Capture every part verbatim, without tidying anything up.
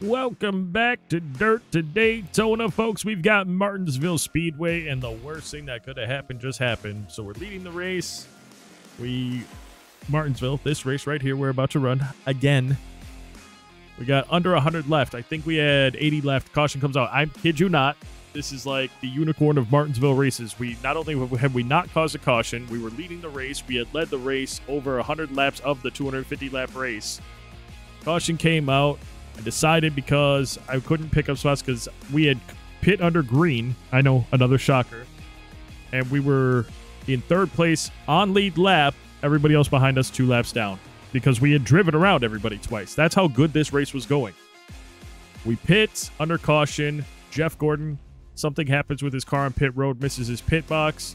Welcome back to Dirt Today, Daytona, folks. We've got Martinsville Speedway, and the worst thing that could have happened just happened. So we're leading the race. We, Martinsville, this race right here, we're about to run again. We got under one hundred left. I think we had eighty left. Caution comes out. I kid you not. This is like the unicorn of Martinsville races. We not only have we not caused a caution, we were leading the race. We had led the race over one hundred laps of the two hundred fifty lap race. Caution came out. I decided because I couldn't pick up spots because we had pit under green. I know, another shocker. And we were in third place on lead lap. Everybody else behind us two laps down because we had driven around everybody twice. That's how good this race was going. We pit under caution. Jeff Gordon, something happens with his car on pit road, misses his pit box,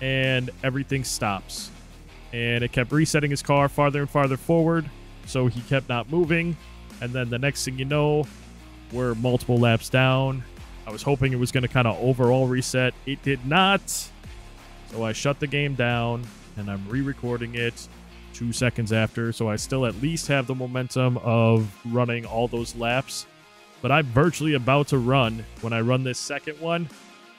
and everything stops. And it kept resetting his car farther and farther forward, so he kept not moving. And then the next thing you know, we're multiple laps down. I was hoping it was going to kind of overall reset. It did not. So I shut the game down, and I'm re-recording it two seconds after. So I still at least have the momentum of running all those laps. But I'm virtually about to run, when I run this second one,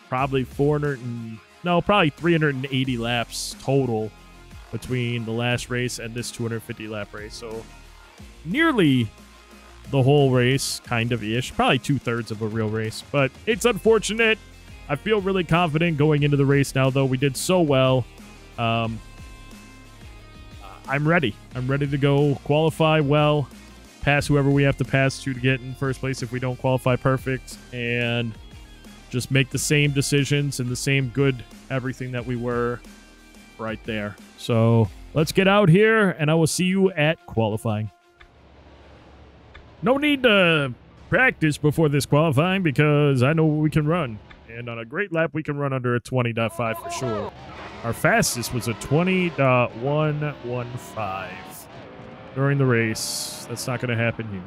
probably four hundred and, no, probably three hundred eighty laps total between the last race and this two hundred fifty lap race. So nearly the whole race, kind of ish, probably two thirds of a real race, but it's unfortunate. I feel really confident going into the race now, though. We did so well. Um, I'm ready. I'm ready to go qualify well, pass whoever we have to pass to to get in first place if we don't qualify perfect, and just make the same decisions and the same good everything that we were right there. So let's get out here, and I will see you at qualifying. No need to practice before this qualifying because I know we can run. And on a great lap, we can run under a twenty point five for sure. Our fastest was a twenty point one one five during the race. That's not going to happen here.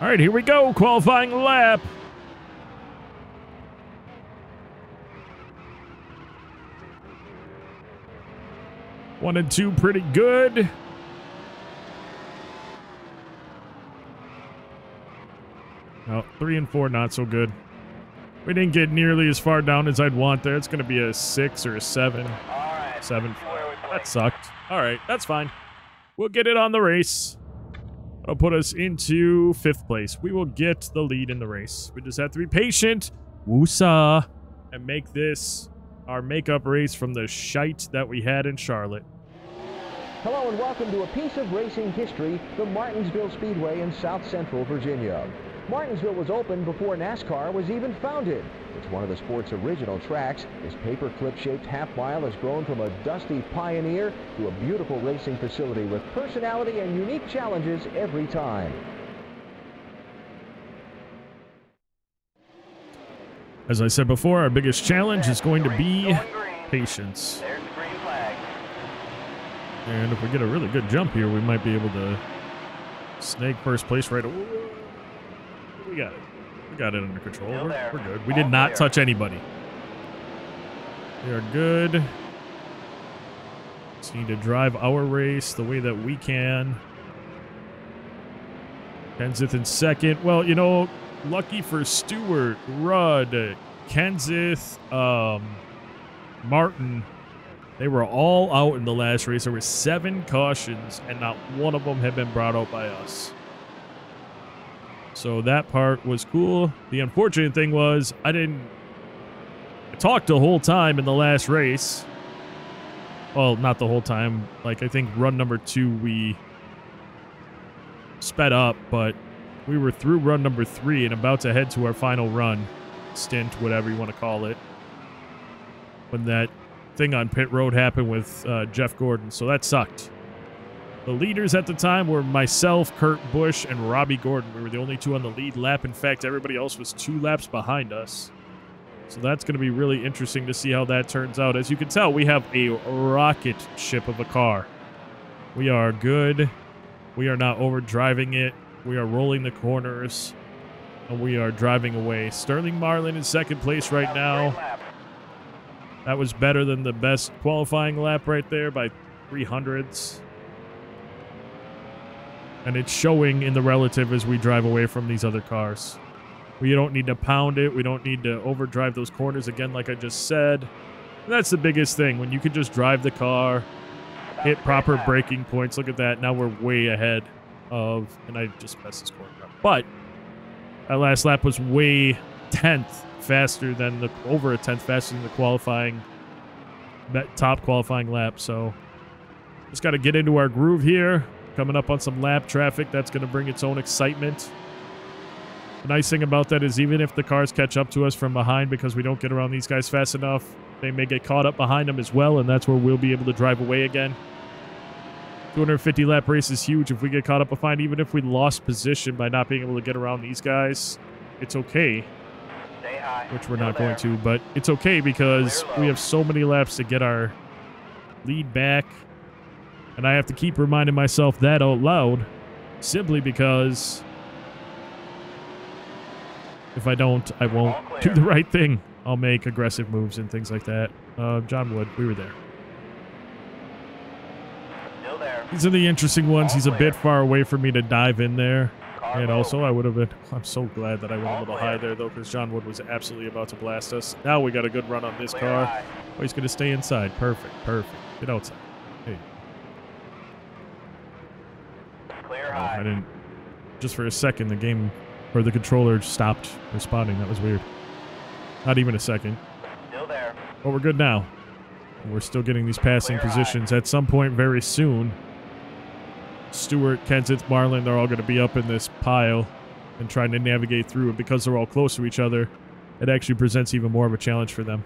All right, here we go. Qualifying lap. One and two, pretty good. No, three and four, not so good. We didn't get nearly as far down as I'd want there. It's going to be a six or a seven. All right. Seven. That sucked. All right, that's fine. We'll get it on the race. That'll put us into fifth place. We will get the lead in the race. We just have to be patient. Woosah. And make this our makeup race from the shite that we had in Charlotte. Hello and welcome to a piece of racing history, the Martinsville Speedway in South Central Virginia. Martinsville was opened before NASCAR was even founded. It's one of the sport's original tracks. This paperclip-shaped half-mile has grown from a dusty pioneer to a beautiful racing facility with personality and unique challenges every time. As I said before, our biggest challenge is going to be patience. And if we get a really good jump here, we might be able to snag first place right away. We got it. We got it under control. We're, we're good. We did not touch anybody. We are good. Just need to drive our race the way that we can. Kenseth in second. Well, you know, lucky for Stewart, Rudd, Kenseth, um, Martin, they were all out in the last race. There were seven cautions, and not one of them had been brought out by us. So that part was cool. The unfortunate thing was I didn't I talked the whole time in the last race. Well, not the whole time. Like, I think run number two, we sped up, but we were through run number three and about to head to our final run, stint, whatever you want to call it, when that thing on pit road happened with uh, Jeff Gordon. So that sucked. The leaders at the time were myself, Kurt Busch, and Robbie Gordon. We were the only two on the lead lap. In fact, everybody else was two laps behind us. So that's going to be really interesting to see how that turns out. As you can tell, we have a rocket ship of a car. We are good. We are not overdriving it. We are rolling the corners, and we are driving away. Sterling Marlin in second place right now. That was better than the best qualifying lap right there by three hundreds. And it's showing in the relative as we drive away from these other cars. We don't need to pound it. We don't need to overdrive those corners again, like I just said. And that's the biggest thing. When you can just drive the car, hit proper braking points. Look at that. Now we're way ahead of, and I just messed this corner up. But that last lap was way tenth faster than the, over a tenth faster than the qualifying, that top qualifying lap. So just got to get into our groove here. Coming up on some lap traffic, that's going to bring its own excitement. The nice thing about that is even if the cars catch up to us from behind because we don't get around these guys fast enough, they may get caught up behind them as well, and that's where we'll be able to drive away again. two hundred fifty lap race is huge. If we get caught up behind, even if we lost position by not being able to get around these guys, it's okay. Stay high. Which we're not going to, but it's okay because we have so many laps to get our lead back. And I have to keep reminding myself that out loud simply because if I don't, I won't do the right thing. I'll make aggressive moves and things like that. Uh, John Wood, we were there. Still there. These are the interesting ones. All He's clear. A bit far away for me to dive in there. Car and also, I would have been... I'm so glad that I went All a little clear. high there, though, because John Wood was absolutely about to blast us. Now we got a good run on this clear car. High. Oh, he's going to stay inside. Perfect, perfect. Get outside. Hey. Clear oh, I didn't... Just for a second, the game... Or the controller stopped responding. That was weird. Not even a second. Still there. But we're good now. We're still getting these passing Clear positions. High. At some point very soon, Stewart, Kenseth, Marlin, they're all going to be up in this pile and trying to navigate through. And because they're all close to each other, it actually presents even more of a challenge for them.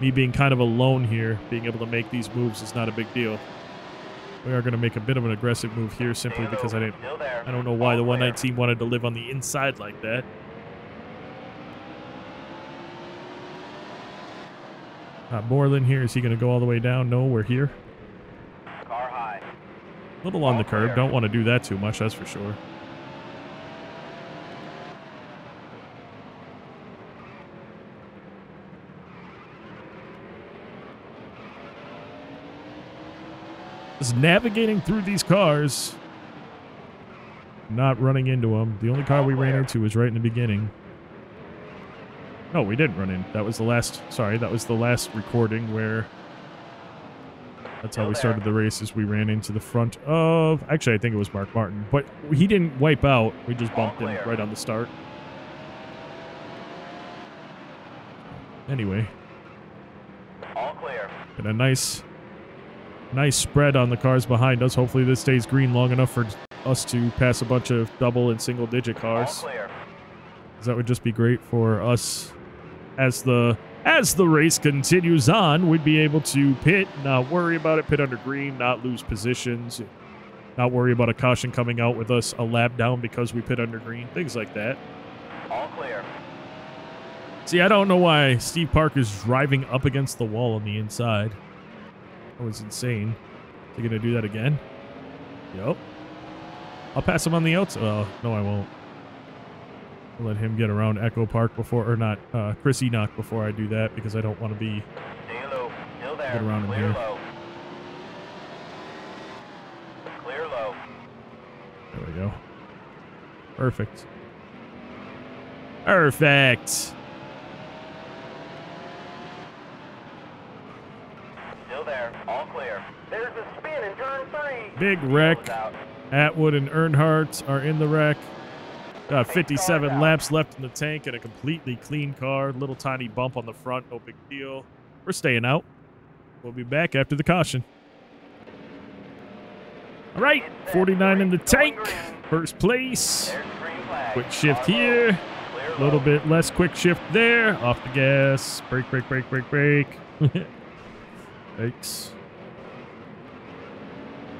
Me being kind of alone here, being able to make these moves is not a big deal. We are going to make a bit of an aggressive move here simply because I didn't. I don't know why the one nineteen wanted to live on the inside like that. Uh, Moreland here. Is he going to go all the way down? No, we're here. Car high. A little on the curb. Don't want to do that too much, that's for sure. Just navigating through these cars, not running into them. The only car we ran into was right in the beginning. No, we didn't run in. That was the last, sorry, that was the last recording where that's how we started the race, is we ran into the front of, actually I think it was Mark Martin, but he didn't wipe out. We just bumped him right on the start. Anyway. All clear. And a nice... Nice spread on the cars behind us. Hopefully this stays green long enough for us to pass a bunch of double and single digit cars. That would just be great for us as the as the race continues on. We'd be able to pit, not worry about it, pit under green, not lose positions, not worry about a caution coming out with us a lap down because we pit under green, things like that. All clear. See, I don't know why Steve Park is driving up against the wall on the inside. That was insane. They're going to do that again? Yep. I'll pass him on the outside. Uh, no, I won't. I'll let him get around Echo Park before, or not, uh, Chris Enoch before I do that, because I don't want to be low. Still there. Get around him Clear here. Low. Clear low. There we go. Perfect. Perfect. Big wreck. Atwood and Earnhardt are in the wreck. Got fifty-seven laps left in the tank and a completely clean car. Little tiny bump on the front. No big deal. We're staying out. We'll be back after the caution. All right. forty-nine in the tank. First place. Quick shift here. A little bit less quick shift there. Off the gas. Brake, brake, brake, brake, brake. Thanks.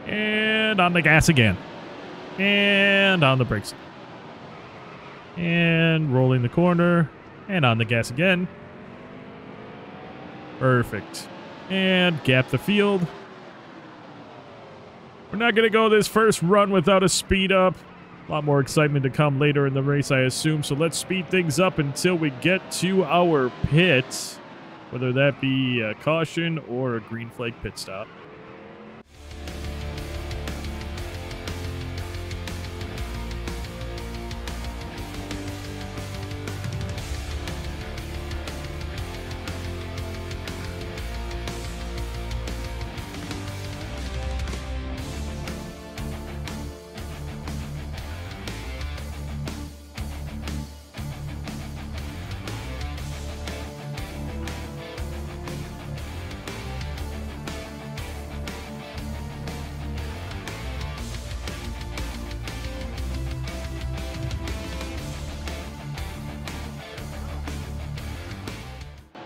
And on the gas again. And on the brakes. And rolling the corner. And on the gas again. Perfect. And gap the field. We're not going to go this first run without a speed up. A lot more excitement to come later in the race, I assume. So let's speed things up until we get to our pit. Whether that be a caution or a green flag pit stop.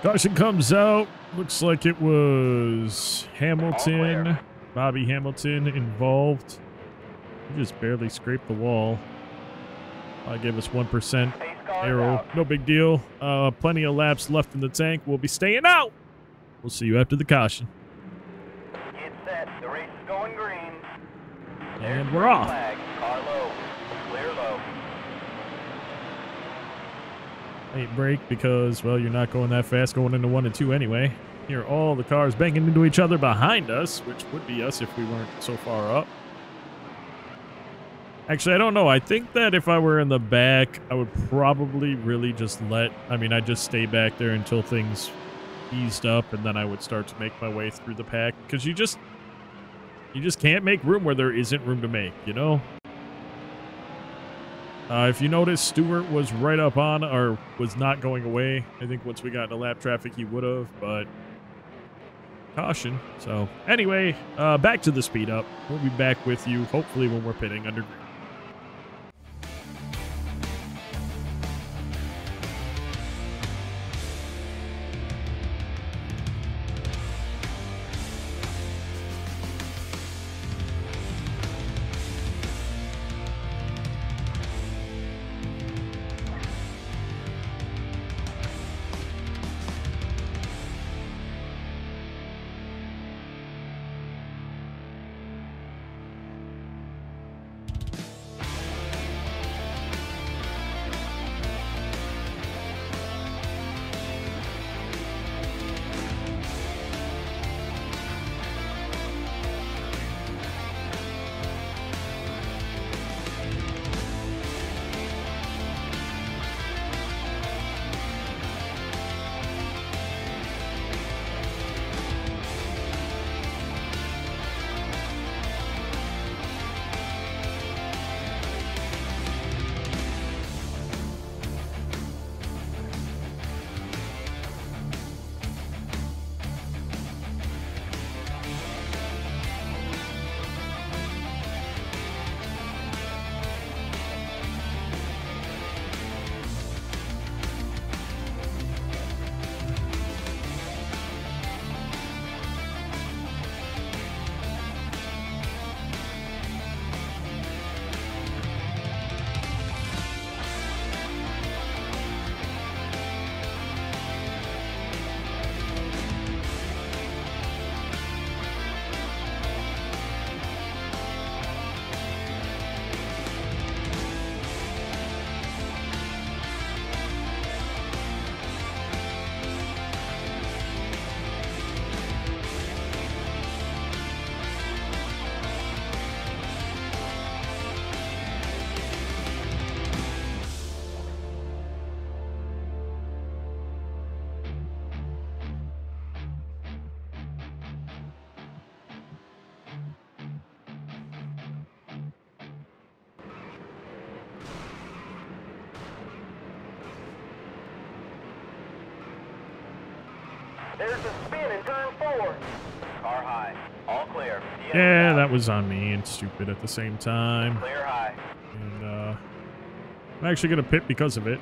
Caution comes out. Looks like it was Hamilton, Bobby Hamilton involved. He just barely scraped the wall. I gave us one percent arrow. No big deal. Uh, plenty of laps left in the tank. We'll be staying out. We'll see you after the caution. Get set. The race is going green. And we're off. Car low. Clear low. Late break because, well, you're not going that fast going into one and two anyway. Hear all the cars banging into each other behind us, which would be us if we weren't so far up. Actually, I don't know. I think that if I were in the back, I would probably really just let... I mean, I'd just stay back there until things eased up, and then I would start to make my way through the pack. Because you just... You just can't make room where there isn't room to make, you know? Uh, if you notice, Stewart was right up on, or was not going away. I think once we got into lap traffic, he would have, but... Caution. So, anyway, uh, back to the speed up. We'll be back with you, hopefully, when we're pitting under green. There's a spin in turn four. Car high. All clear. Yeah, that was on me and stupid at the same time. Clear high. And, uh, I'm actually going to pit because of it.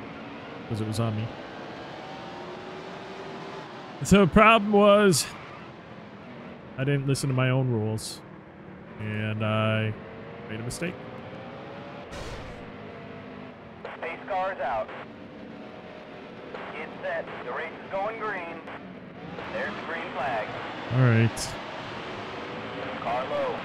Because it was on me. So the problem was I didn't listen to my own rules. And I made a mistake. Space car's out. Get set. The race is going green. There's the green flag. All right. Car low.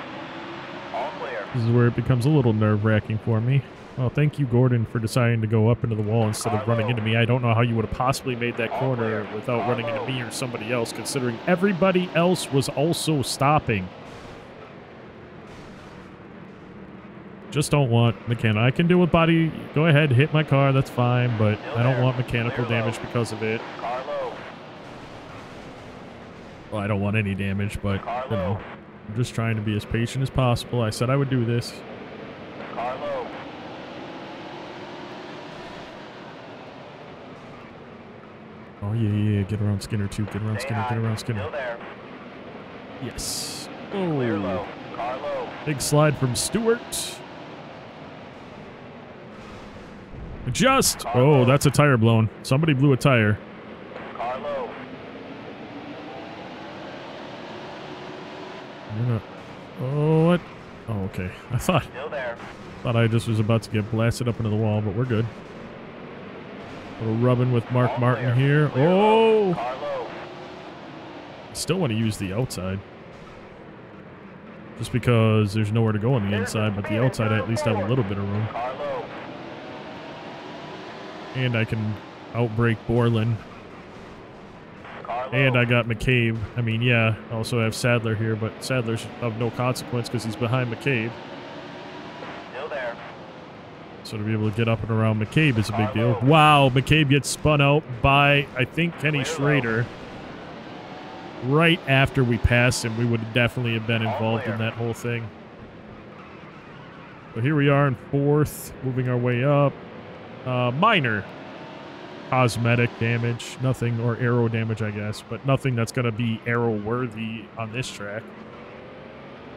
All clear. This is where it becomes a little nerve-wracking for me. Well, thank you, Gordon, for deciding to go up into the wall instead Car of running low. into me. I don't know how you would have possibly made that All corner clear. without Car running low. into me or somebody else, considering everybody else was also stopping. Just don't want mechanical. I can deal with body. Go ahead, hit my car. That's fine, but Still I don't there. want mechanical Clear damage low. because of it. Car low. Well, I don't want any damage, but, you know, I'm just trying to be as patient as possible. I said I would do this. Car low. Oh, yeah, yeah, yeah. Get around Skinner, too. Get around Stay Skinner. High. Get around Skinner. Still there. Yes. Oh. Clear low. Car low. Big slide from Stewart. Adjust. Car oh, low. That's a tire blown. Somebody blew a tire. Car low. okay. I thought, still there. thought I just was about to get blasted up into the wall, but we're good. A little rubbing with Mark All Martin clear. here. Clear oh! Low. Still want to use the outside. Just because there's nowhere to go on the inside, but the outside I at least have a little bit of room. And I can outbreak Borland. And I got McCabe. I mean, yeah, I also have Sadler here, but Sadler's of no consequence because he's behind McCabe. Still there. So to be able to get up and around McCabe is a big deal. Wow, McCabe gets spun out by, I think, Kenny Schrader. Right after we passed him, we would definitely have been involved in that whole thing. But here we are in fourth, moving our way up. Uh, minor cosmetic damage, nothing, or arrow damage, I guess, but nothing that's going to be arrow-worthy on this track.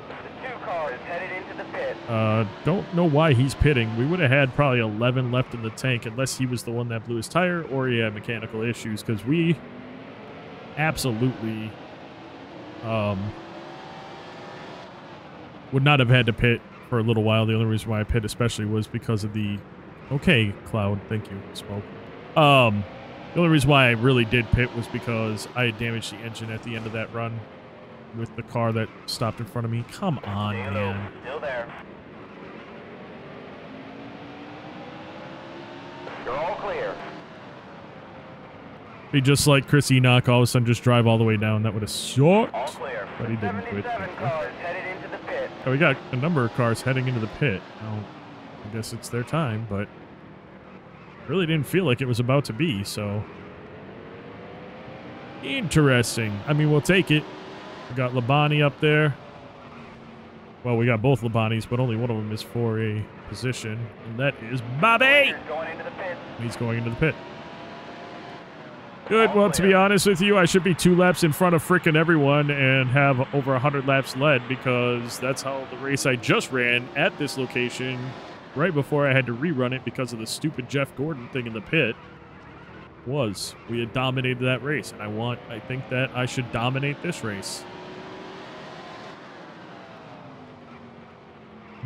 The two car is headed into the pit. Uh, don't know why he's pitting. We would have had probably eleven left in the tank unless he was the one that blew his tire or he had mechanical issues, because we... absolutely um, would not have had to pit for a little while. The only reason why I pit especially was because of the... Okay, Cloud. Thank you, Smoke. Um, the only reason why I really did pit was because I had damaged the engine at the end of that run with the car that stopped in front of me. Come on, man. Still there. You're all clear. Be just like Chris Enoch, all of a sudden just drive all the way down. That would have sucked, but he didn't quit. Oh, we got a number of cars heading into the pit. Now, I guess it's their time, but really didn't feel like it was about to be, so... Interesting. I mean, we'll take it. We got Labonte up there. Well, we got both Labontes, but only one of them is for a position, and that is Bobby! Going into the pit. He's going into the pit. Good. Well, to be honest with you, I should be two laps in front of frickin' everyone and have over one hundred laps led, because that's how the race I just ran at this location right before I had to rerun it because of the stupid Jeff Gordon thing in the pit was. We had dominated that race, and I want, I think that I should dominate this race.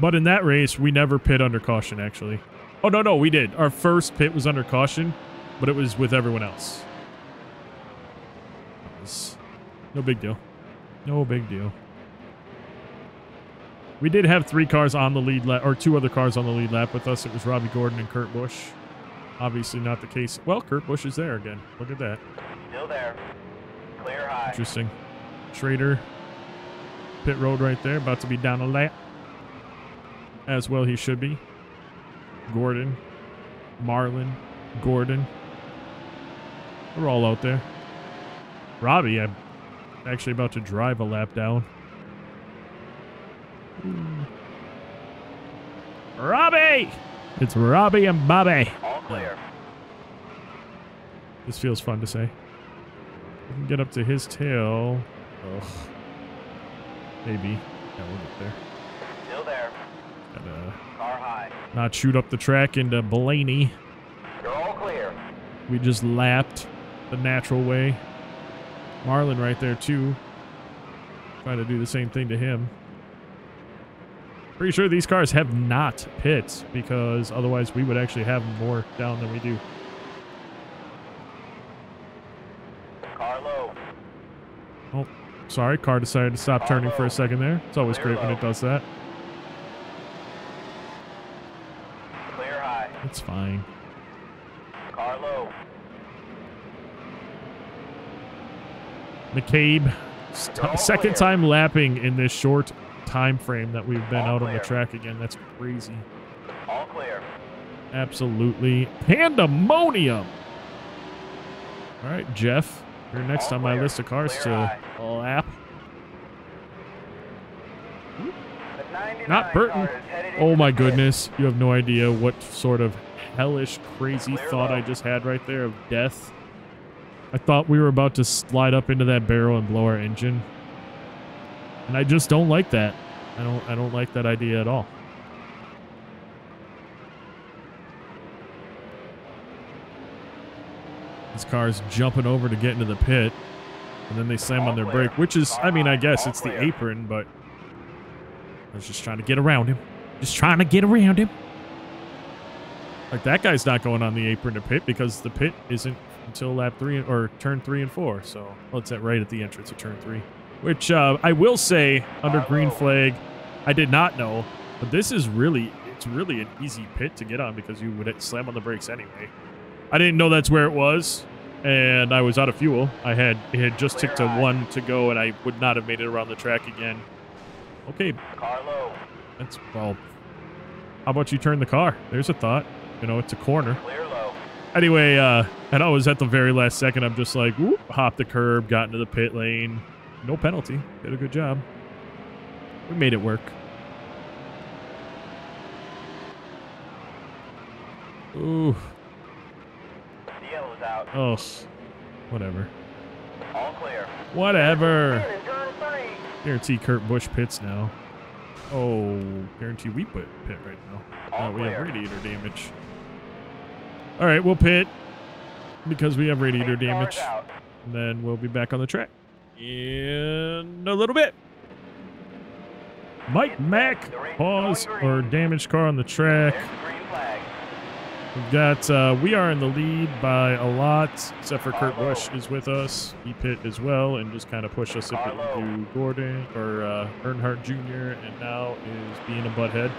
But in that race, we never pit under caution, actually. Oh, no, no, we did. Our first pit was under caution, but it was with everyone else. No big deal. No big deal. We did have three cars on the lead lap, or two other cars on the lead lap with us. It was Robbie Gordon and Kurt Busch. Obviously not the case. Well, Kurt Busch is there again. Look at that. Still there. Clear high. Interesting. Schrader. Pit road right there. About to be down a lap. As well he should be. Gordon. Marlin. Gordon. They're all out there. Robbie, I'm actually about to drive a lap down. Robbie! It's Robbie and Bobby. All clear. This feels fun to say. We can get up to his tail. Ugh. Maybe. Yeah, we'll get there. Still there. And, uh, car high. Not shoot up the track into Blaney. You're all clear. We just lapped the natural way. Marlin right there, too. Trying to do the same thing to him. Pretty sure these cars have not pits, because otherwise we would actually have more down than we do. Car low. Oh, sorry. Car decided to stop car turning low. for a second there. It's always Clear great low. when it does that. Clear high. It's fine. Car low. McCabe, second time lapping in this short time frame that we've been out on the track again. That's crazy. All clear. Absolutely pandemonium. All right, Jeff, you're next on my list of cars to lap. Not Burton. Oh my goodness, you have no idea what sort of hellish, crazy thought I just had right there of death. I thought we were about to slide up into that barrel and blow our engine. And I just don't like that. I don't I don't like that idea at all. This car's jumping over to get into the pit. And then they slam on their brake, which is, I mean, I guess it's the apron, but I was just trying to get around him. Just trying to get around him. Like, that guy's not going on the apron to pit because the pit isn't until lap three or turn three and four. So, well, it's at right at the entrance of turn three, which uh, I will say under green flag, I did not know, but this is really, it's really an easy pit to get on because you would slam on the brakes anyway. I didn't know that's where it was, and I was out of fuel. I had, it had just ticked to one to go, and I would not have made it around the track again. Okay. Carlo. That's, well, how about you turn the car? There's a thought. You know, it's a corner. Clear low. Anyway, uh, and I was at the very last second. I'm just like, whoop, hopped the curb, got into the pit lane. No penalty. Did a good job. We made it work. Ooh. Out. Oh, whatever. All clear. Whatever. Guarantee Kurt Busch pits now. Oh, guarantee we put pit right now. Uh, we have radiator damage. All right, we'll pit because we have radiator damage. And then we'll be back on the track in a little bit. Mike Mack, pause or damaged car on the track. We've got, uh, we are in the lead by a lot, except for Kurt Busch is with us. He pit as well and just kind of push us if it do Gordon or uh, Earnhardt Junior and now is being a butthead.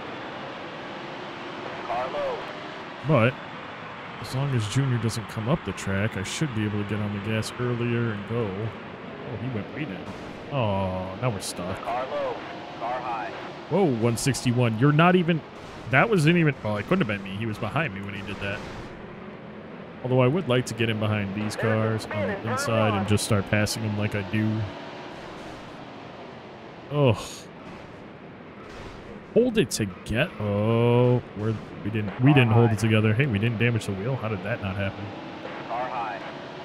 But as long as Junior doesn't come up the track, I should be able to get on the gas earlier and go. Oh, he went way down. Oh, now we're stuck. Whoa, one sixty-one. You're not even... That wasn't even... Well, it couldn't have been me. He was behind me when he did that. Although I would like to get in behind these cars on the inside and just start passing them like I do. Oh. Hold it together. Oh, we're, we didn't we didn't hold it together. Hey, we didn't damage the wheel. How did that not happen?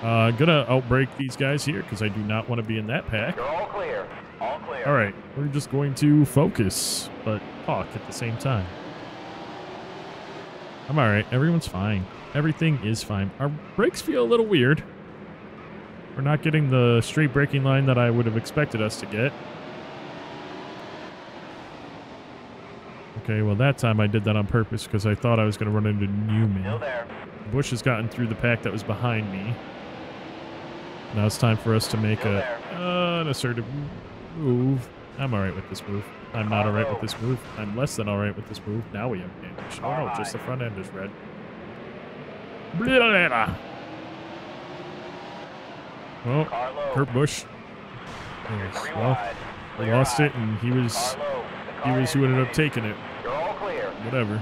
Uh, gonna outbreak these guys here because I do not want to be in that pack. You're all clear. All clear. All right. We're just going to focus, but talk at the same time. I'm all right. Everyone's fine. Everything is fine. Our brakes feel a little weird. We're not getting the straight braking line that I would have expected us to get. Okay, well, that time I did that on purpose because I thought I was going to run into Newman. Still there. Busch has gotten through the pack that was behind me. Now it's time for us to make a, uh, an assertive move. I'm all right with this move. I'm not all right with this move. I'm less than all right with this move. Now we have damage. Oh, no, just the front end is red. Oh, Kurt Busch. Yes, well, we lost it, and he was he was who ended up taking it. Whatever.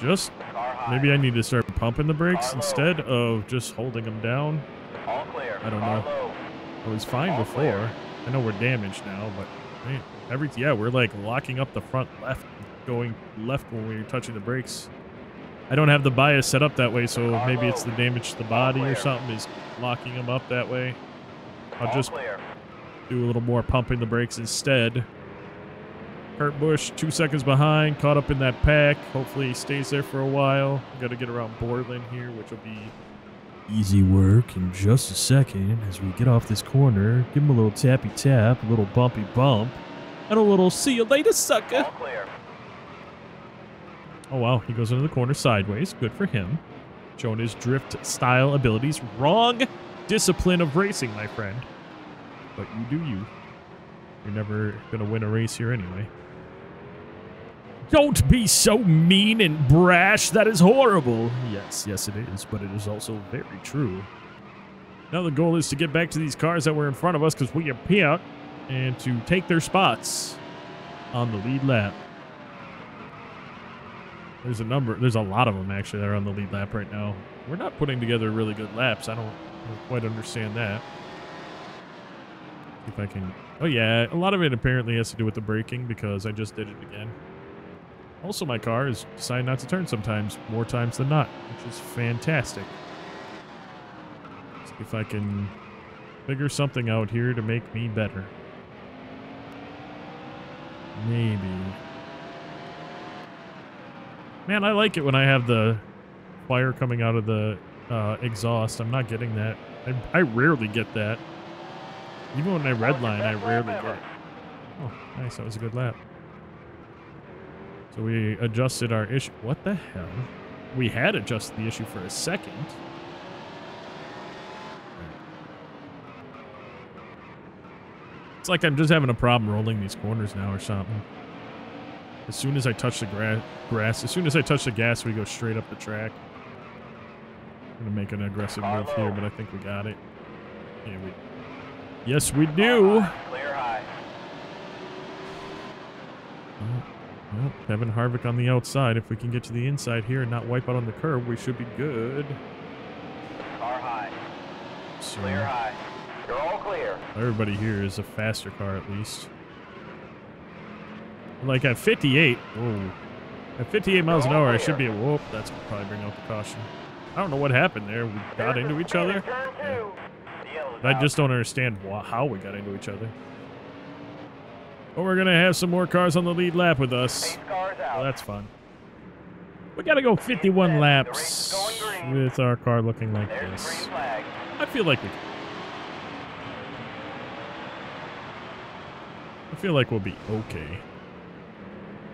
Just maybe I need to start pumping the brakes instead of just holding them down. I don't know. I was fine before. I know we're damaged now, but man, every yeah, we're like locking up the front left, going left when we're touching the brakes. I don't have the bias set up that way, so maybe it's the damage to the body or something is locking them up that way. I'll just do a little more pumping the brakes instead. Kurt Busch, two seconds behind, caught up in that pack. Hopefully he stays there for a while. Got to get around Borland here, which will be... easy work in just a second as we get off this corner. Give him a little tappy tap, a little bumpy bump, and a little see you later, sucker. All clear. Oh, wow. He goes into the corner sideways. Good for him. Showing his drift style abilities. Wrong discipline of racing, my friend. But you do you. You're never going to win a race here anyway. Don't be so mean and brash. That is horrible. Yes, yes it is, but it is also very true. Now the goal is to get back to these cars that were in front of us because we appear and to take their spots on the lead lap. There's a number. There's a lot of them actually that are on the lead lap right now. We're not putting together really good laps. I don't, I don't quite understand that. If I can. Oh yeah, a lot of it apparently has to do with the braking because I just did it again. Also, my car is deciding not to turn sometimes, more times than not, which is fantastic. See if I can figure something out here to make me better. Maybe. Man, I like it when I have the fire coming out of the uh, exhaust. I'm not getting that. I, I rarely get that. Even when I redline, I rarely get it. Oh, nice. That was a good lap. So we adjusted our issue. What the hell? We had adjusted the issue for a second. It's like I'm just having a problem rolling these corners now or something. As soon as I touch the gra grass, as soon as I touch the gas, we go straight up the track. I'm going to make an aggressive move here, but I think we got it. Yeah, we, yes, we do. Clear high. Oh, oh, Kevin Harvick on the outside. If we can get to the inside here and not wipe out on the curb, we should be good. Car high. So, clear high. You're all clear. Everybody here is a faster car, at least. Like at fifty-eight. Oh, at fifty-eight miles an hour, I should be at. Whoop, that's probably bring out the caution. I don't know what happened there. We got into each other. Yeah. I just don't understand how we got into each other. But we're going to have some more cars on the lead lap with us. Well, that's fun. We got to go fifty-one laps with our car looking like this. I feel like we can. I feel like we'll be okay.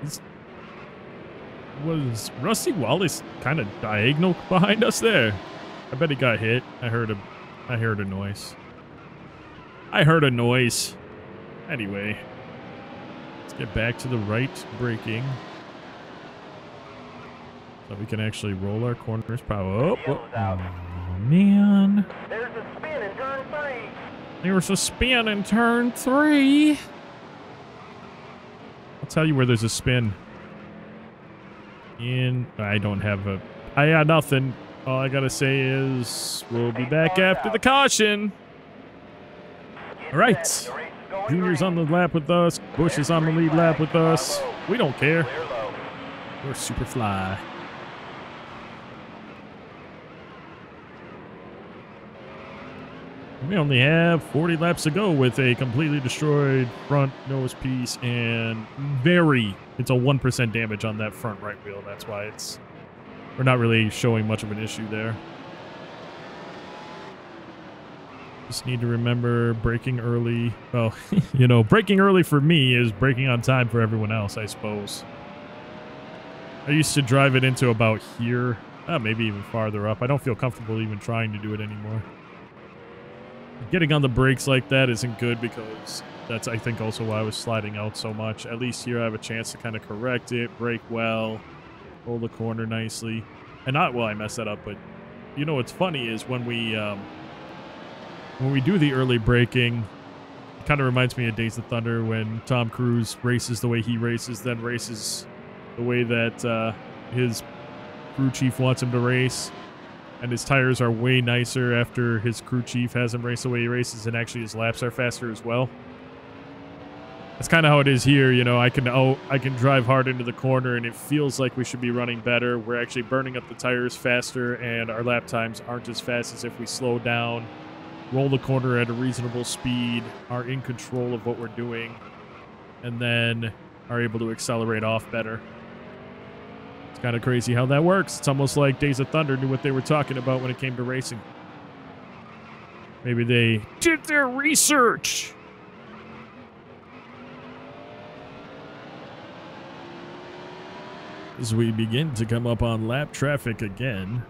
It's, was Rusty Wallace kind of diagonal behind us there? I bet he got hit. I heard a, I heard a noise. I heard a noise. Anyway, let's get back to the right braking, so we can actually roll our corners. Power. Oh, oh, oh man! There's a spin in turn three. There was a spin in turn three. I'll tell you where there's a spin. In I don't have a I got nothing. All I gotta say is we'll be back after the caution. Alright. Junior's on the lap with us. Busch is on the lead lap with us. We don't care. We're super fly. We only have forty laps to go with a completely destroyed front nose piece and very, it's a one percent damage on that front right wheel. That's why it's, we're not really showing much of an issue there. Just need to remember braking early. Well, you know, braking early for me is braking on time for everyone else, I suppose. I used to drive it into about here, uh, maybe even farther up. I don't feel comfortable even trying to do it anymore. Getting on the brakes like that isn't good because that's, I think, also why I was sliding out so much. At least here I have a chance to kind of correct it, brake well, roll the corner nicely. And not, well, I messed that up, but you know what's funny is when we um, when we do the early braking, it kind of reminds me of Days of Thunder when Tom Cruise races the way he races, then races the way that uh, his crew chief wants him to race. And his tires are way nicer after his crew chief has him race the way he races, and actually his laps are faster as well. That's kind of how it is here, you know. I can oh, I can drive hard into the corner, and it feels like we should be running better. We're actually burning up the tires faster, and our lap times aren't as fast as if we slow down, roll the corner at a reasonable speed, are in control of what we're doing, and then are able to accelerate off better. It's kind of crazy how that works. It's almost like Days of Thunder knew what they were talking about when it came to racing. Maybe they did their research. As we begin to come up on lap traffic again,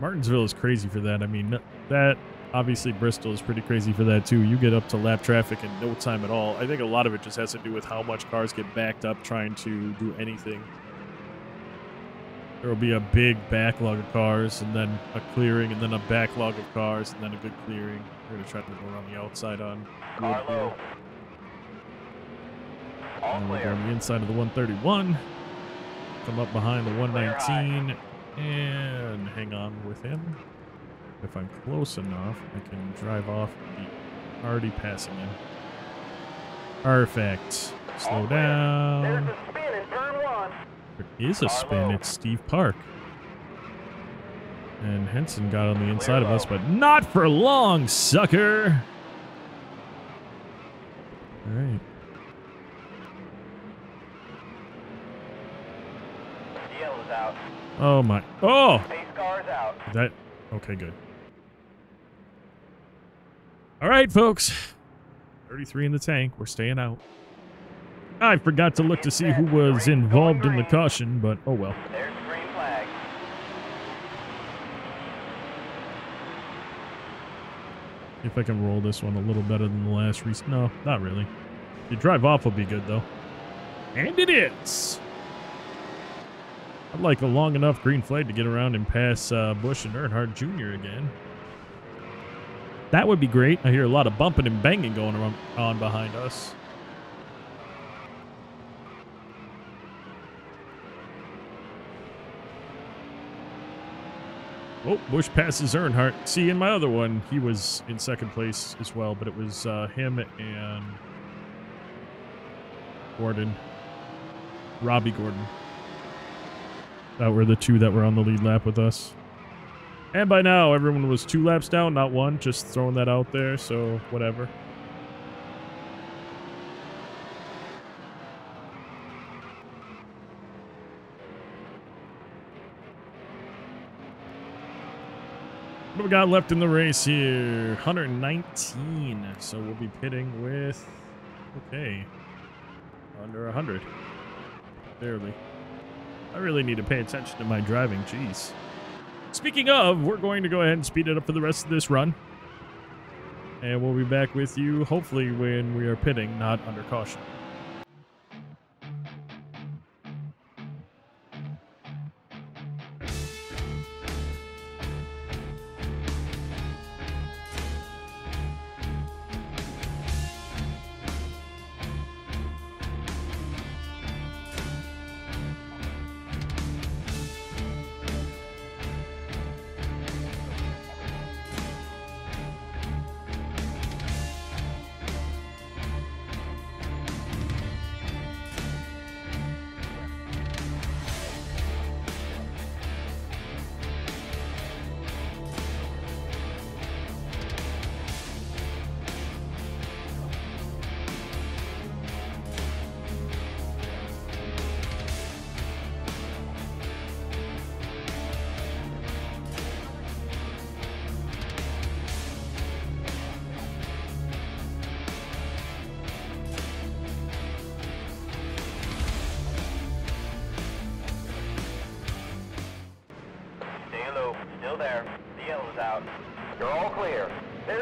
Martinsville is crazy for that. I mean, that obviously Bristol is pretty crazy for that too. You get up to lap traffic in no time at all. I think a lot of it just has to do with how much cars get backed up trying to do anything. There will be a big backlog of cars, and then a clearing, and then a backlog of cars, and then a good clearing. We're going to try to go around the outside on Carlo. And we're going on the inside of the one thirty-one. Come up behind the one nineteen, and hang on with him. If I'm close enough, I can drive off and be already passing him. Perfect. Slow down. There is a spin. It's Steve Park. And Henson got on the inside of us, but not for long, sucker! Alright. Oh my. Oh! That. Okay, good. Alright, folks. thirty-three in the tank. We're staying out. I forgot to look to see who was involved in the caution, but oh well. There's the green flag. If I can roll this one a little better than the last race. No, not really. The drive off will be good, though. And it is. I'd like a long enough green flag to get around and pass uh, Busch and Earnhardt Junior again. That would be great. I hear a lot of bumping and banging going on behind us. Oh, Busch passes Earnhardt. See, in my other one, he was in second place as well, but it was uh, him and Gordon. Robbie Gordon. That were the two that were on the lead lap with us. And by now, everyone was two laps down, not one. Just throwing that out there, so whatever. What do we got left in the race here? one nineteen. So we'll be pitting with... Okay. Under one hundred. Barely. I really need to pay attention to my driving. Jeez. Speaking of, we're going to go ahead and speed it up for the rest of this run. And we'll be back with you, hopefully, when we are pitting, not under caution.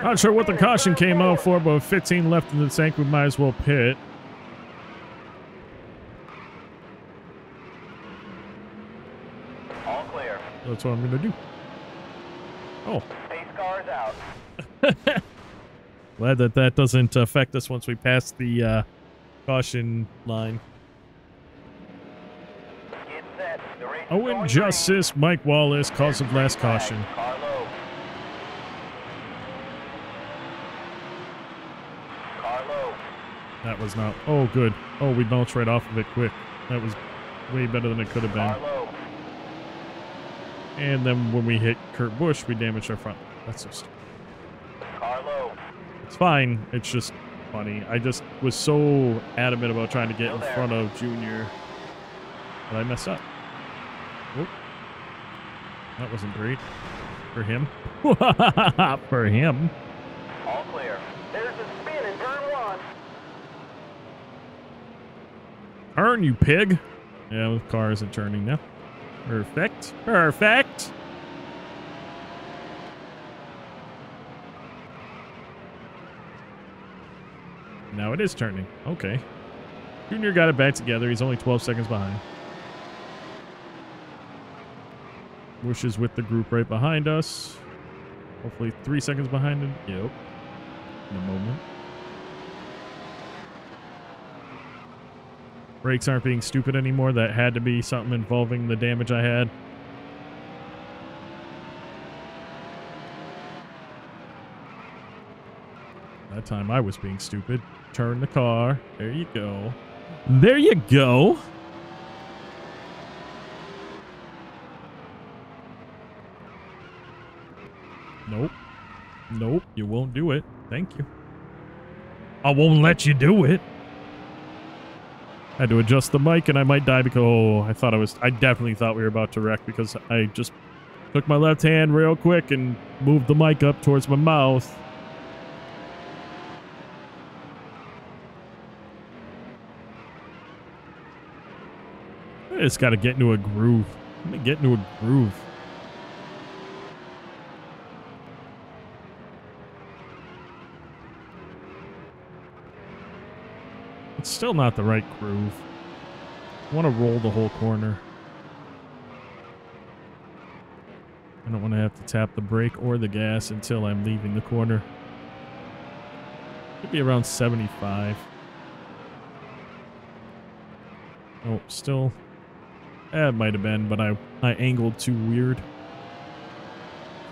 Not sure what the caution came out for, but with fifteen left in the tank, we might as well pit. All clear. That's what I'm gonna do. Oh. Pace car's out. Glad that that doesn't affect us once we pass the uh, caution line. Get set. The race Owen Justice, green. Mike Wallace, cause of last caution. That was not... Oh, good. Oh, we bounced right off of it quick. That was way better than it could have been. And then when we hit Kurt Busch, we damaged our front. That's so stupid. It's fine. It's just funny. I just was so adamant about trying to get in front of Junior that I messed up. Whoop. That wasn't great. For him. For him. All clear. There's a spin in turn one. Turn, you pig. Yeah, the car isn't turning now. Perfect. Perfect. Now it is turning. Okay. Junior got it back together. He's only twelve seconds behind. Busch is with the group right behind us. Hopefully three seconds behind him. Yep. In a moment. Brakes aren't being stupid anymore. That had to be something involving the damage I had. That time I was being stupid. Turn the car. There you go. There you go. Nope. Nope. You won't do it. Thank you. I won't let you do it. I had to adjust the mic and I might die because oh, I thought I was I definitely thought we were about to wreck because I just took my left hand real quick and moved the mic up towards my mouth. it's got to get into a groove. Let me get into a groove. It's still not the right groove. I want to roll the whole corner. I don't want to have to tap the brake or the gas until I'm leaving the corner. Could be around seventy-five. Oh, still. That might have been, but I, I angled too weird.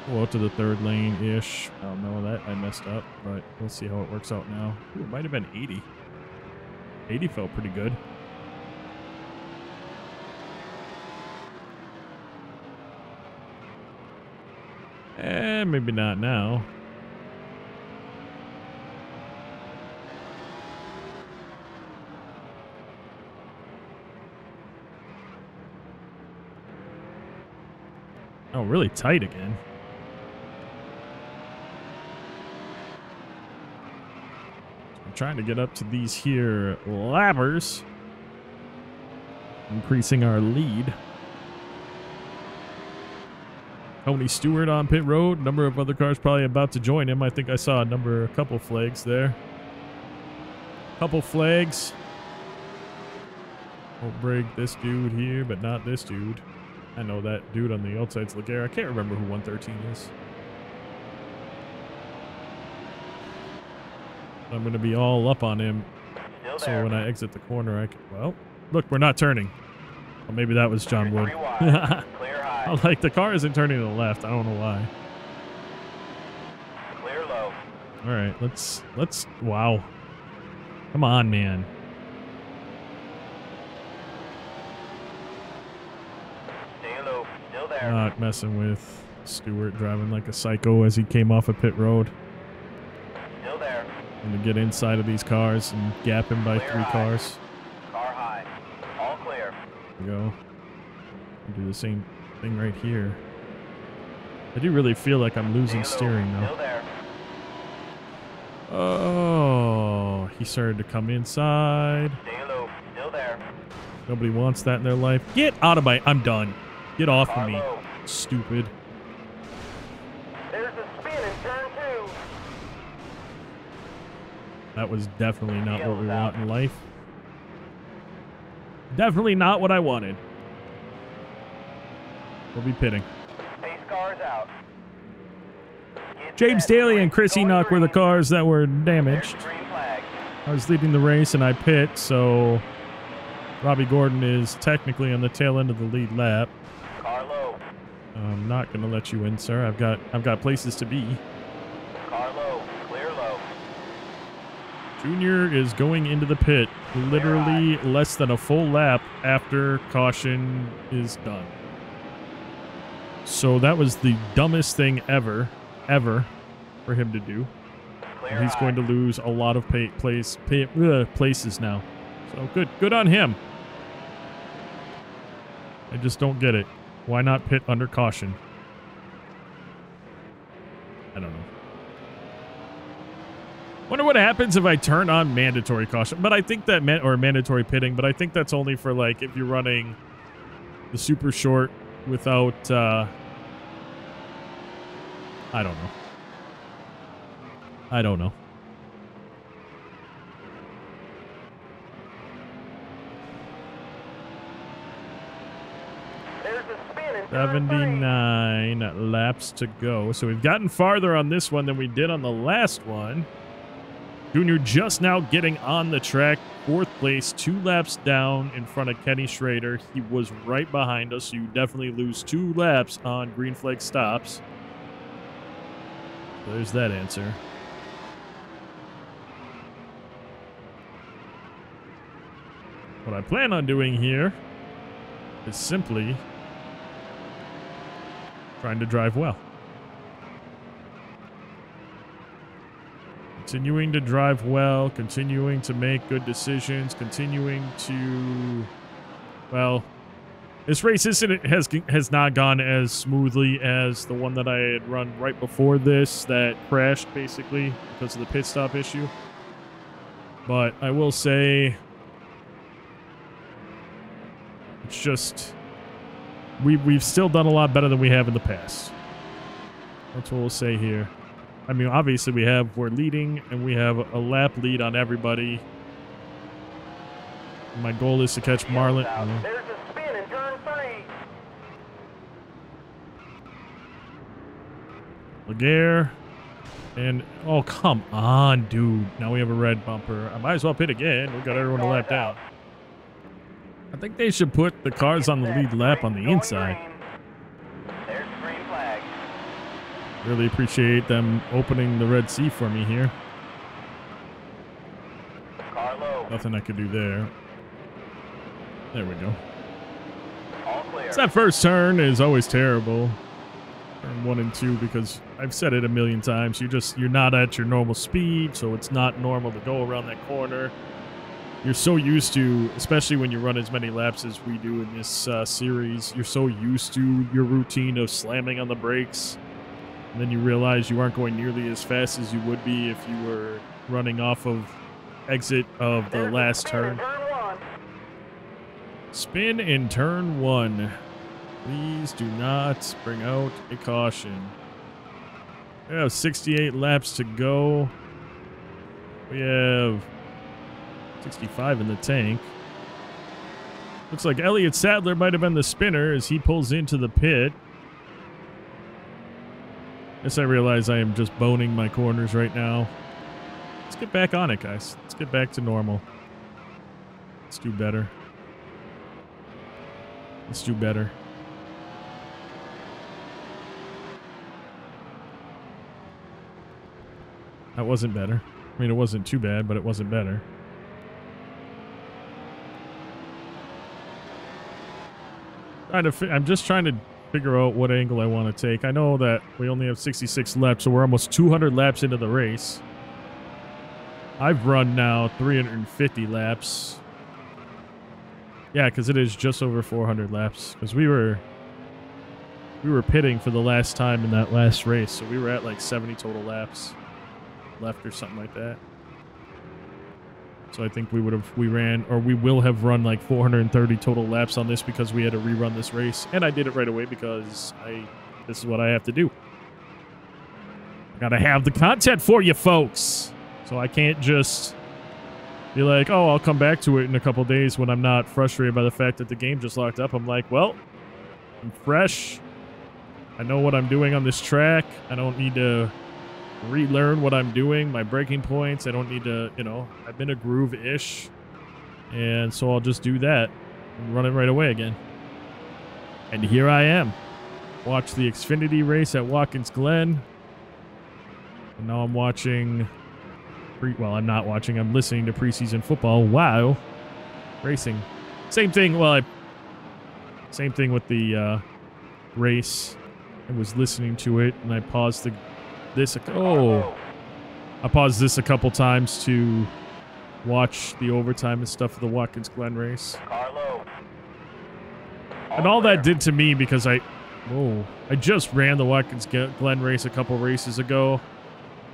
Go out to the third lane-ish. I don't know that. I messed up, but we'll see how it works out now. Ooh, it might have been eighty. eighty felt pretty good. Eh, maybe not now. Oh, really tight again. I'm trying to get up to these here lappers. Increasing our lead. Tony Stewart on pit road. Number of other cars probably about to join him. I think I saw a number, a couple flags there. Couple flags. Won't break this dude here, but not this dude. I know that dude on the outside's Laguerre. I can't remember who one thirteen is. I'm going to be all up on him. Still so there, when man. I exit the corner, I can... Well, look, we're not turning. Well, maybe that was John Wood. I like the car isn't turning to the left. I don't know why. Clear low. All right, let's... Let's... Wow. Come on, man. Not messing with Stewart driving like a psycho as he came off of pit road. Still there. And to get inside of these cars and gap him by clear three high. Cars. Car high. All clear. There we go. We'll do the same thing right here. I do really feel like I'm losing steering though. Still there. Oh, he started to come inside. Still there. Nobody wants that in their life. Get out of my... I'm done. Get off of me, stupid. There's a spin in turn two. That was definitely not what we want in life. Definitely not what I wanted. We'll be pitting. Pace cars out. James Daly and Chris Enoch were the cars that were damaged. I was leading the race and I pit, so Robbie Gordon is technically on the tail end of the lead lap. I'm not gonna let you in, sir. I've got I've got places to be. Car low, clear low. Junior is going into the pit literally less than a full lap after caution is done. So that was the dumbest thing ever, ever, for him to do. And he's going to lose a lot of pay, place, pay, uh, places now. So good, good on him. I just don't get it. Why not pit under caution? I don't know. Wonder what happens if I turn on mandatory caution, but I think that meant, or mandatory pitting, but I think that's only for like if you're running the super short without, uh, I don't know. I don't know. seventy-nine laps to go. So we've gotten farther on this one than we did on the last one. Junior just now getting on the track. Fourth place, two laps down in front of Kenny Schrader. He was right behind us. So you definitely lose two laps on green flag stops. There's that answer. What I plan on doing here is simply trying to drive well. Continuing to drive well, continuing to make good decisions, continuing to... Well, this race isn't, has, has not gone as smoothly as the one that I had run right before this that crashed, basically, because of the pit stop issue. But I will say... It's just we we've still done a lot better than we have in the past. That's what we'll say here. I mean, obviously we have we're leading and we have a lap lead on everybody. My goal is to catch Marlin. There's a spin in turn three. Laguerre. And, oh, come on, dude. Now we have a red bumper. I might as well pit again. We got everyone lapped out. I think they should put the cars on the lead lap on the inside. Really appreciate them opening the red sea for me here. Nothing I could do there. There we go. So that first turn is always terrible. Turn one and two, because I've said it a million times, you just you're not at your normal speed, so it's not normal to go around that corner. You're so used to, especially when you run as many laps as we do in this uh, series, you're so used to your routine of slamming on the brakes, and then you realize you aren't going nearly as fast as you would be if you were running off of exit of the last turn. Spin in turn one. Please do not bring out a caution. We have sixty-eight laps to go. We have sixty-five in the tank. Looks like Elliott Sadler might have been the spinner as he pulls into the pit. Guess I realize I am just boning my corners right now. Let's get back on it, guys. Let's get back to normal. Let's do better. Let's do better. That wasn't better. I mean, it wasn't too bad, but it wasn't better. I'm just trying to figure out what angle I want to take. I know that we only have sixty-six laps, so we're almost two hundred laps into the race. I've run now three hundred fifty laps. Yeah, because it is just over four hundred laps. Because we were... We were pitting for the last time in that last race, so we were at like seventy total laps left or something like that. So I think we would have, we ran, or we will have run like four hundred thirty total laps on this because we had to rerun this race. And I did it right away because I, this is what I have to do. I gotta have the content for you folks. So I can't just be like, oh, I'll come back to it in a couple days when I'm not frustrated by the fact that the game just locked up. I'm like, well, I'm fresh. I know what I'm doing on this track. I don't need to relearn what I'm doing, my breaking points. I don't need to, you know, I've been a groove-ish. And so I'll just do that and run it right away again. And here I am. Watched the Xfinity race at Watkins Glen. And now I'm watching, pre well, I'm not watching. I'm listening to preseason football. Wow. Racing. Same thing. Well, I, same thing with the uh, race. I was listening to it and I paused the this oh I paused this a couple times to watch the overtime and stuff of the Watkins Glen race. Carlo. And all that did to me because I oh I just ran the Watkins Glen race a couple races ago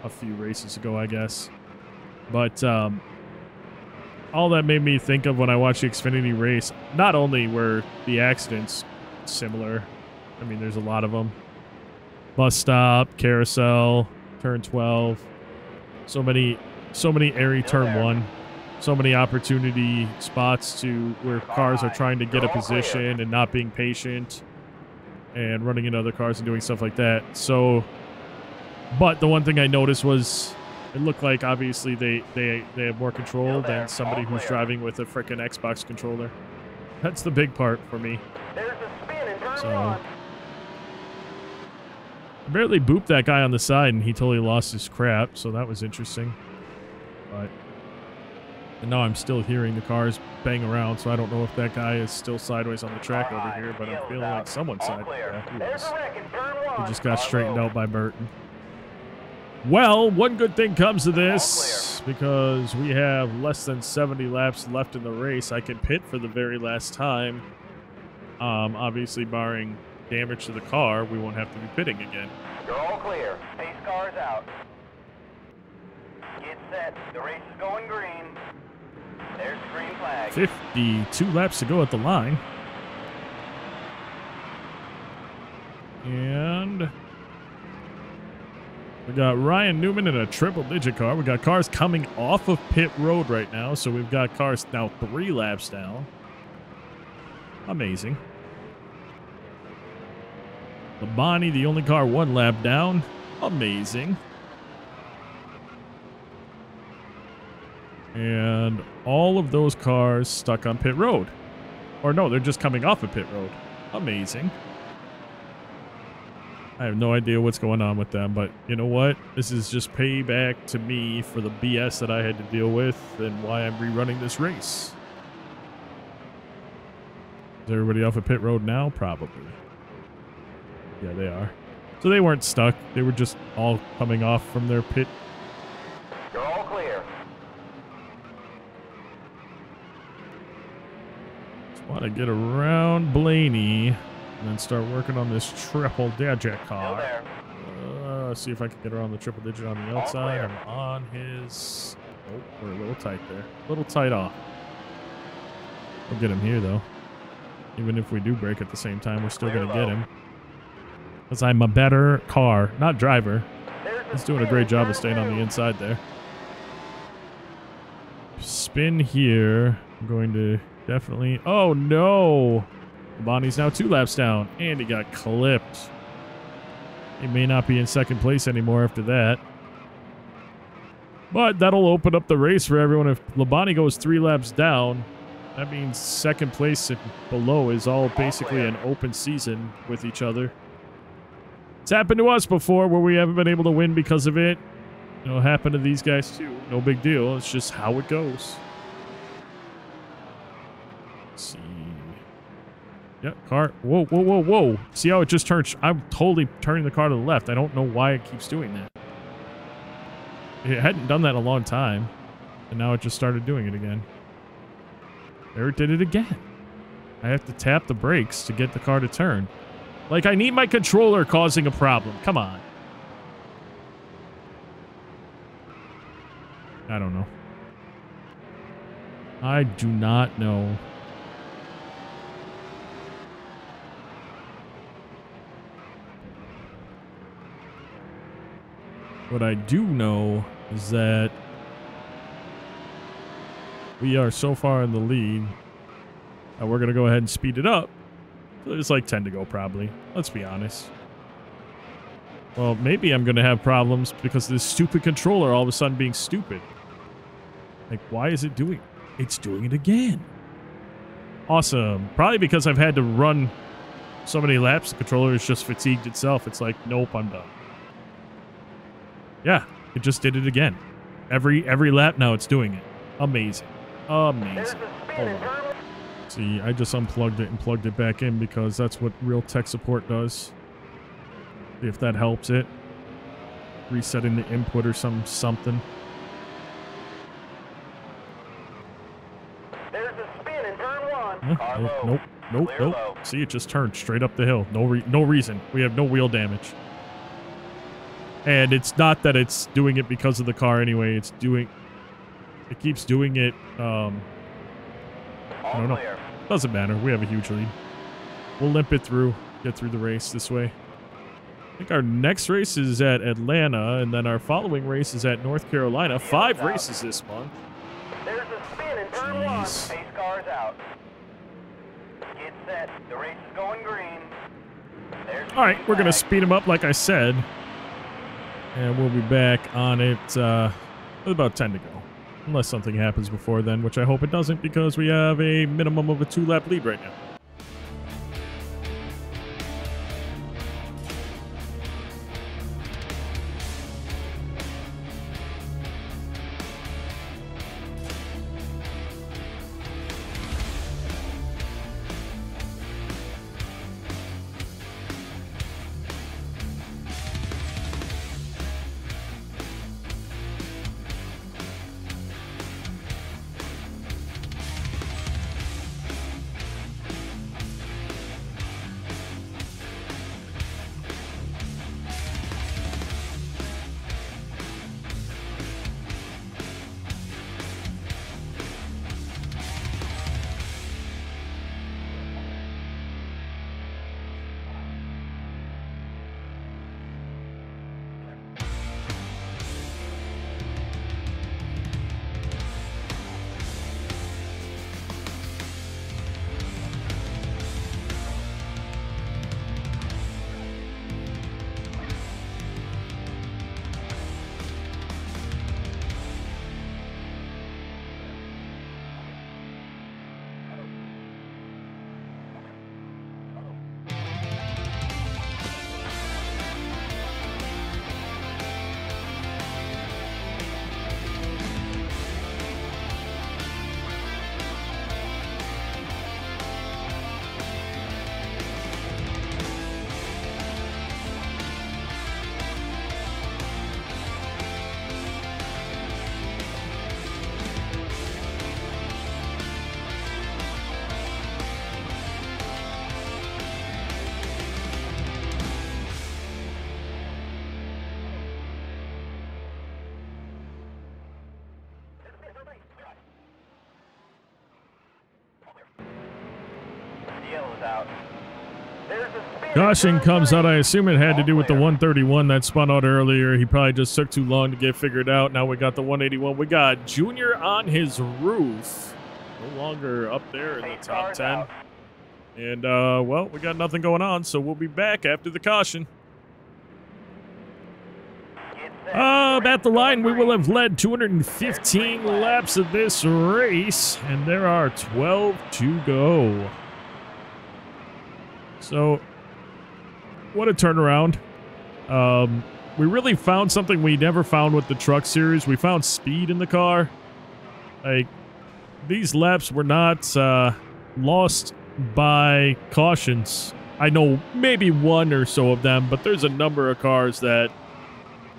a few races ago I guess, but um, all that made me think of when I watched the Xfinity race, not only were the accidents similar, I mean there's a lot of them. Bus stop, carousel, turn twelve, so many, so many airy turn one, so many opportunity spots to where cars are trying to get a position and not being patient and running into other cars and doing stuff like that. So, but the one thing I noticed was it looked like obviously they, they, they have more control than somebody who's driving with a frickin' Xbox controller. That's the big part for me. So. I barely booped that guy on the side, and he totally lost his crap, so that was interesting. But and now I'm still hearing the cars bang around, so I don't know if that guy is still sideways on the track over here, but I'm feeling like someone's sideways. Yeah, he, he just got straightened out by Burton. Well, one good thing comes to this, because we have less than seventy laps left in the race. I can pit for the very last time, um, obviously barring damage to the car, we won't have to be pitting again. You're all clear. Pace car's out. Get set. The race is going green. There's the green flag. fifty-two laps to go at the line. And we got Ryan Newman in a triple-digit car. We got cars coming off of pit road right now, so we've got cars now three laps down. Amazing. Labonte, the only car one lap down. Amazing. And all of those cars stuck on pit road. Or no, they're just coming off of pit road. Amazing. I have no idea what's going on with them, but you know what? This is just payback to me for the B S that I had to deal with and why I'm rerunning this race. Is everybody off of pit road now? Probably. Yeah, they are. So they weren't stuck. They were just all coming off from their pit. You're all clear. Just want to get around Blaney and then start working on this triple digit car. Uh, see if I can get around the triple digit on the outside. I'm on his. Oh, we're a little tight there. A little tight off. We'll get him here though. Even if we do break at the same time, we're still going to get him. Because I'm a better car, not driver. He's doing a great job of staying on the inside there. Spin here. I'm going to definitely... Oh, no! Bonnie's now two laps down. And he got clipped. He may not be in second place anymore after that. But that'll open up the race for everyone. If Labonte goes three laps down... That means second place and below is all basically an open season with each other. It's happened to us before where we haven't been able to win because of it. It'll happen to these guys too. No big deal. It's just how it goes. Let's see. Yep, yeah, car. Whoa, whoa, whoa, whoa. See how it just turns? I'm totally turning the car to the left. I don't know why it keeps doing that. It hadn't done that in a long time. And now it just started doing it again. There it did it again. I have to tap the brakes to get the car to turn. Like, I need my controller causing a problem. Come on. I don't know. I do not know. What I do know is that we are so far in the lead, and we're going to go ahead and speed it up. There's like ten to go, probably. Let's be honest. Well, maybe I'm going to have problems because of this stupid controller all of a sudden being stupid. Like, why is it doing it? It's doing it again. Awesome. Probably because I've had to run so many laps, the controller is just fatigued itself. It's like, nope, I'm done. Yeah, it just did it again. Every, every lap now it's doing it. Amazing. Amazing. Hold on. See, I just unplugged it and plugged it back in because that's what real tech support does. If that helps it. Resetting the input or some something. There's a spin in turn one. Huh? Nope, nope, nope, nope. See, it just turned straight up the hill. No re no reason. We have no wheel damage. And it's not that it's doing it because of the car anyway. It's doing... It keeps doing it. Um, I don't know. Doesn't matter. We have a huge lead. We'll limp it through. Get through the race this way. I think our next race is at Atlanta, and then our following race is at North Carolina. Five races this month. There's a spin in turn one. Pace cars out. Get set. The race is going green. All right, we're gonna speed them up, like I said, and we'll be back on it uh, with about ten to go. Unless something happens before then, which I hope it doesn't because we have a minimum of a two-lap lead right now. was out. Caution comes out. I assume it had to do with the one thirty-one that spun out earlier. He probably just took too long to get figured out. Now we got the one eighty-one. We got Junior on his roof. No longer up there in the top ten. And, uh, well, we got nothing going on, so we'll be back after the caution. Uh, at the line, we will have led two hundred fifteen laps of this race, and there are twelve to go. So, what a turnaround. Um, we really found something we never found with the truck series. We found speed in the car. Like, these laps were not uh, lost by cautions. I know maybe one or so of them, but there's a number of cars that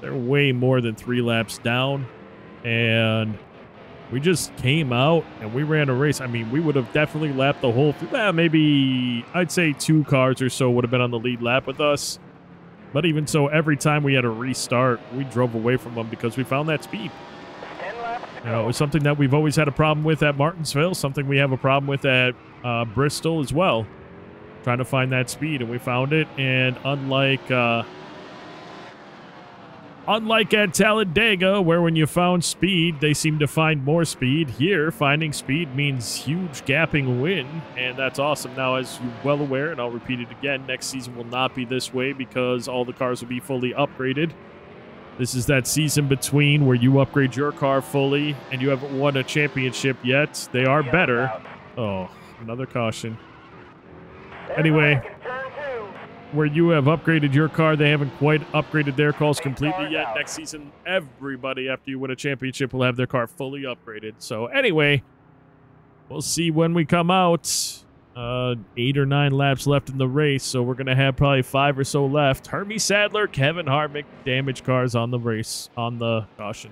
they're way more than three laps down. And we just came out and we ran a race. I mean, we would have definitely lapped the whole, well, maybe I'd say two cars or so would have been on the lead lap with us. But even so, every time we had a restart, we drove away from them because we found that speed. You know, it was something that we've always had a problem with at Martinsville, something we have a problem with at uh, Bristol as well, trying to find that speed, and we found it. And unlike uh, unlike at Talladega, where when you found speed, they seem to find more speed, here finding speed means huge gapping win, and that's awesome. Now, as you're well aware, and I'll repeat it again, next season will not be this way because all the cars will be fully upgraded. This is that season between where you upgrade your car fully and you haven't won a championship yet. They are better. Oh, another caution. Anyway, where you have upgraded your car, they haven't quite upgraded their cars completely yet. Next season, everybody after you win a championship will have their car fully upgraded. So anyway, we'll see when we come out. Uh, eight or nine laps left in the race, so we're going to have probably five or so left. Hermie Sadler, Kevin Harvick, damaged cars on the race, on the caution.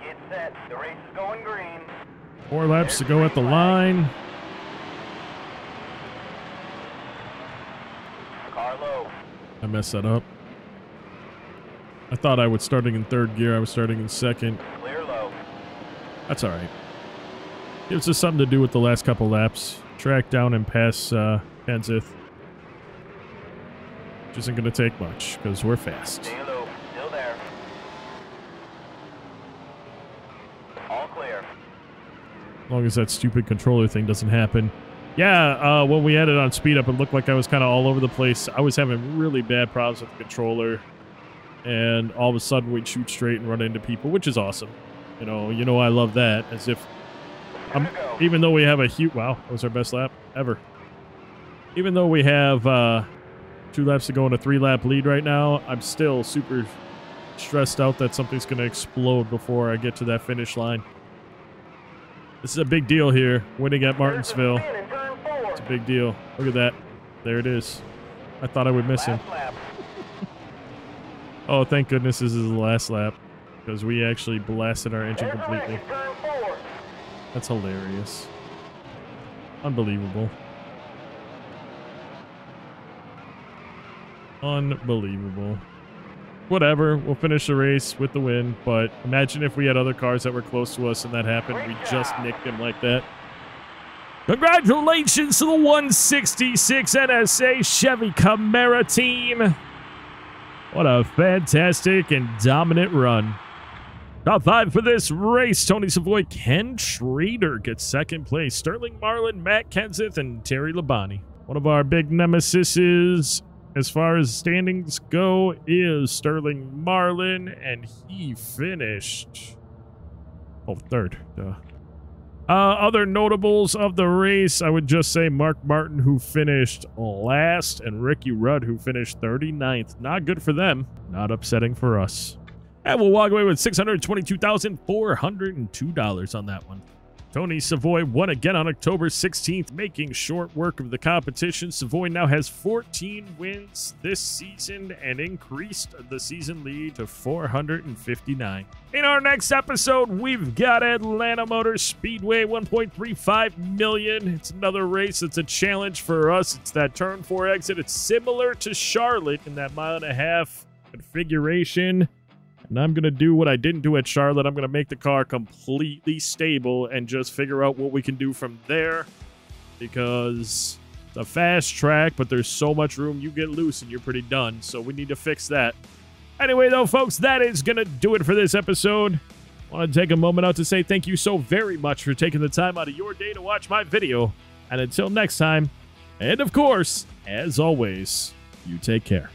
Get set. The race is going green. Four laps to go at the line. Car low. I messed that up. I thought I was starting in third gear. I was starting in second. Clear low. That's all right. Gives us something to do with the last couple laps. Track down and pass uh, Kenseth, which isn't going to take much because we're fast. Hello. Still there. All clear. As long as that stupid controller thing doesn't happen. Yeah, uh, when we had it on speed up, it looked like I was kind of all over the place. I was having really bad problems with the controller, and all of a sudden we'd shoot straight and run into people, which is awesome. You know, you know I love that. As if. Um, even though we have a huge... Wow, that was our best lap ever. Even though we have uh, two laps to go and a three-lap lead right now, I'm still super stressed out that something's going to explode before I get to that finish line. This is a big deal here, winning at Martinsville. It's a big deal. Look at that. There it is. I thought I would miss him. Oh, thank goodness this is the last lap, because we actually blasted our engine completely. That's hilarious. Unbelievable. Unbelievable. Whatever, we'll finish the race with the win, but imagine if we had other cars that were close to us and that happened. We just nicked them like that. Congratulations to the one sixty-six N S A Chevy Camaro team. What a fantastic and dominant run. Top five for this race. Tony Savoy, Ken Schrader gets second place. Sterling Marlin, Matt Kenseth, and Terry Labonte. One of our big nemesises as far as standings go is Sterling Marlin, and he finished... Oh, third. Duh. Uh, other notables of the race, I would just say Mark Martin, who finished last, and Ricky Rudd, who finished thirty-ninth. Not good for them. Not upsetting for us. And we'll walk away with six hundred twenty-two thousand four hundred two dollars on that one. Tony Savoy won again on October sixteenth, making short work of the competition. Savoy now has fourteen wins this season and increased the season lead to four hundred fifty-nine. In our next episode, we've got Atlanta Motor Speedway, one point three five million dollars. It's another race that's a challenge for us. It's that turn four exit. It's similar to Charlotte in that mile and a half configuration. And I'm going to do what I didn't do at Charlotte. I'm going to make the car completely stable and just figure out what we can do from there, because a fast track, but there's so much room. You get loose and you're pretty done, so we need to fix that. Anyway, though, folks, that is going to do it for this episode. I want to take a moment out to say thank you so very much for taking the time out of your day to watch my video. And until next time, and of course, as always, you take care.